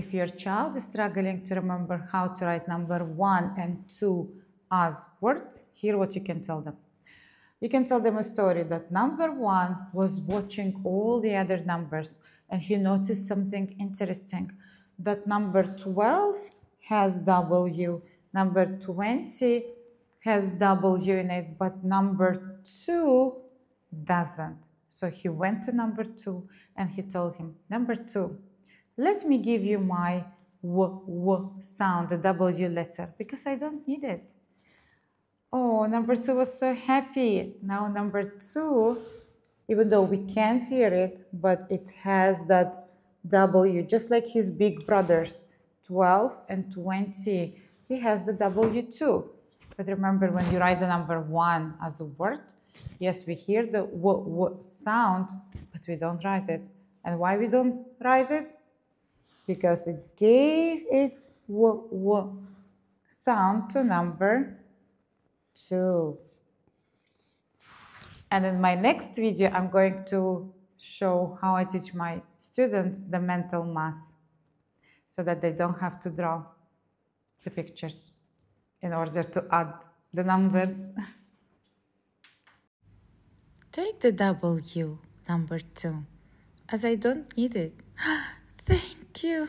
If your child is struggling to remember how to write number 1 and 2 as words, here what you can tell them. You can tell them a story that number 1 was watching all the other numbers and he noticed something interesting, that number 12 has W, number 20 has W in it, but number 2 doesn't. So he went to number 2 and he told him, number 2, let me give you my W sound, the W letter, because I don't need it. Oh, number 2 was so happy. Now number 2, even though we can't hear it, but it has that W, just like his big brothers, 12 and 20. He has the W too. But remember, when you write the number 1 as a word, yes, we hear the W sound, but we don't write it. And why we don't write it? Because it gave its W sound to number 2. And in my next video, I'm going to show how I teach my students the mental math so that they don't have to draw the pictures in order to add the numbers. Take the W, number 2, as I don't need it. Thank you.